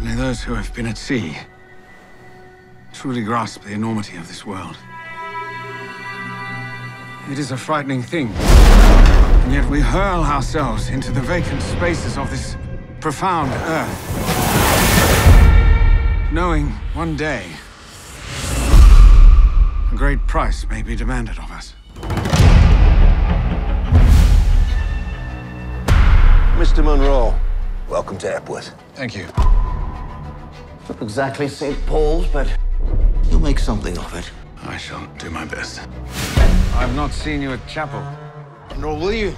Only those who have been at sea truly grasp the enormity of this world. It is a frightening thing, and yet we hurl ourselves into the vacant spaces of this profound earth, knowing one day a great price may be demanded of us. Mr. Munro, welcome to Epworth. Thank you. Not exactly St. Paul's, but you'll make something of it. I shall do my best. I've not seen you at chapel. Nor will you.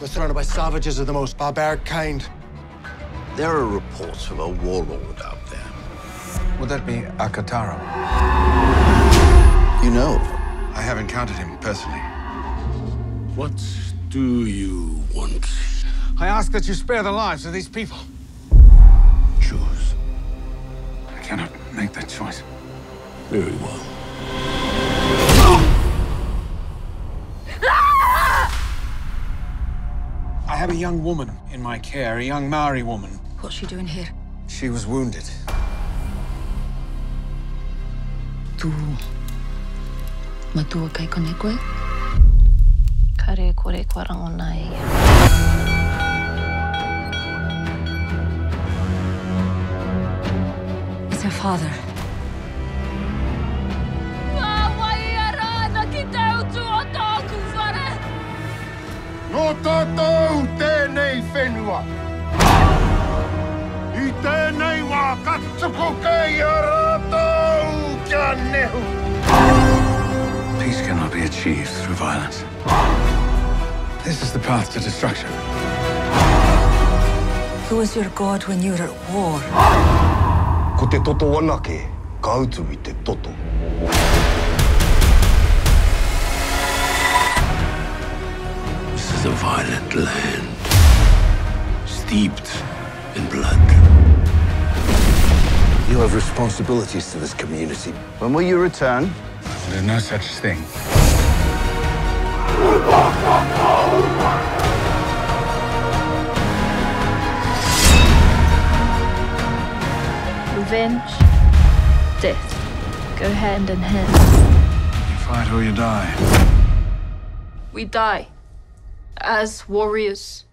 We're surrounded by savages of the most barbaric kind. There are reports of a warlord out there. Would that be Akatārewa? You know, I have encountered him personally. What do you want? I ask that you spare the lives of these people. Choose. I cannot make that choice. Very well. I have a young woman in my care, a young Māori woman. What's she doing here? She was wounded. Tu matua kai kone koe? Kare kore kwa rangonai. It's her father. No tātou tēnei whenua. I tēnei wā katuko kei a rātou kia nehu. Peace cannot be achieved through violence. This is the path to destruction. Who was your god when you were at war? Ko te toto anake, ka utu I te toto. This is a violent land, steeped in blood. You have responsibilities to this community. When will you return? There's no such thing. Revenge, death, go hand in hand. You fight or you die. We die. As warriors.